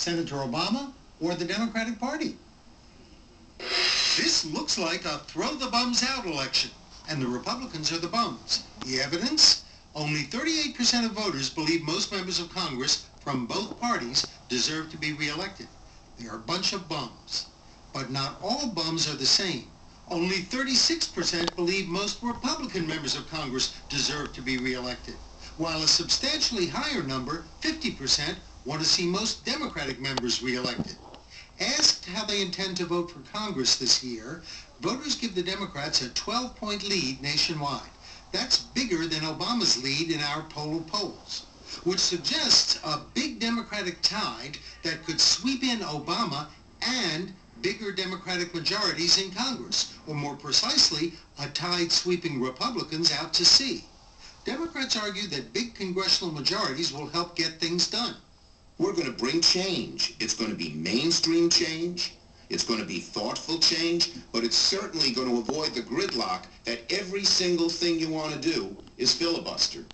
Senator Obama or the Democratic Party. This looks like a throw the bums out election, and the Republicans are the bums. The evidence? Only 38% of voters believe most members of Congress from both parties deserve to be reelected. They are a bunch of bums. But not all bums are the same. Only 36% believe most Republican members of Congress deserve to be reelected, while a substantially higher number, 50%, want to see most Democratic members reelected. Asked how they intend to vote for Congress this year, voters give the Democrats a 12-point lead nationwide. That's bigger than Obama's lead in our poll of polls, which suggests a big Democratic tide that could sweep in Obama and bigger Democratic majorities in Congress, or more precisely, a tide sweeping Republicans out to sea. Democrats argue that big congressional majorities will help get things done. We're going to bring change. It's going to be mainstream change. It's going to be thoughtful change, but it's certainly going to avoid the gridlock that every single thing you want to do is filibuster.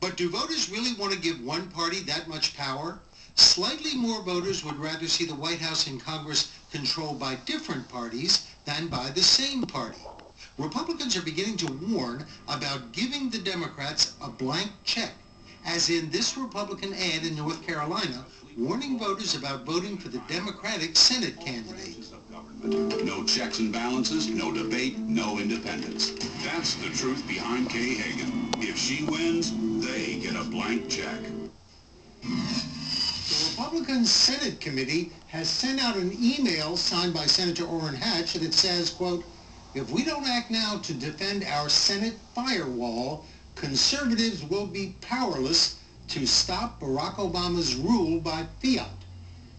But do voters really want to give one party that much power? Slightly more voters would rather see the White House and Congress controlled by different parties than by the same party. Republicans are beginning to warn about giving the Democrats a blank check, as in this Republican ad in North Carolina, warning voters about voting for the Democratic Senate candidate. No checks and balances, no debate, no independence. That's the truth behind Kay Hagan. If she wins, they get a blank check. The Republican Senate Committee has sent out an email signed by Senator Orrin Hatch that says, quote, if we don't act now to defend our Senate firewall, conservatives will be powerless to stop Barack Obama's rule by fiat.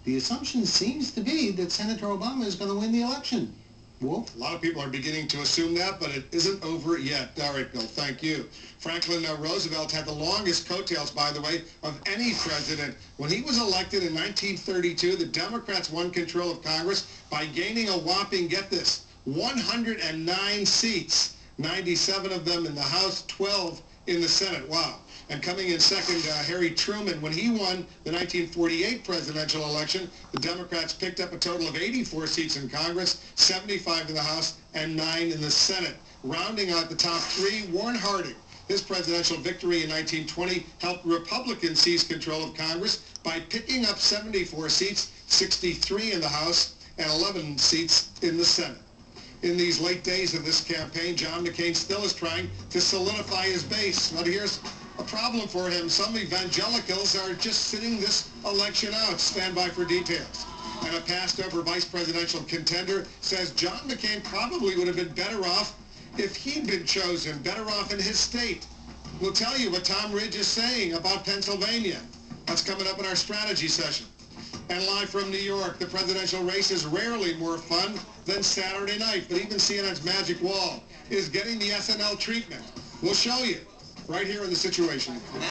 The assumption seems to be that Senator Obama is going to win the election. Wolf? A lot of people are beginning to assume that, but it isn't over yet. All right, Bill, thank you. Franklin Roosevelt had the longest coattails, by the way, of any president. When he was elected in 1932, the Democrats won control of Congress by gaining a whopping, get this, 109 seats, 97 of them in the House, 12 in the Senate. Wow. And coming in second, Harry Truman. When he won the 1948 presidential election, the Democrats picked up a total of 84 seats in Congress, 75 in the House, and 9 in the Senate. Rounding out the top three, Warren Harding. His presidential victory in 1920 helped Republicans seize control of Congress by picking up 74 seats, 63 in the House, and 11 seats in the Senate. In these late days of this campaign, John McCain still is trying to solidify his base. Now here's a problem for him. Some evangelicals are just sitting this election out. Stand by for details. And a passed-over vice presidential contender says John McCain probably would have been better off if he'd been chosen, better off in his state. We'll tell you what Tom Ridge is saying about Pennsylvania. That's coming up in our strategy session. And live from New York, the presidential race is rarely more fun than Saturday night. But even CNN's Magic Wall is getting the SNL treatment. We'll show you. Right here in The Situation.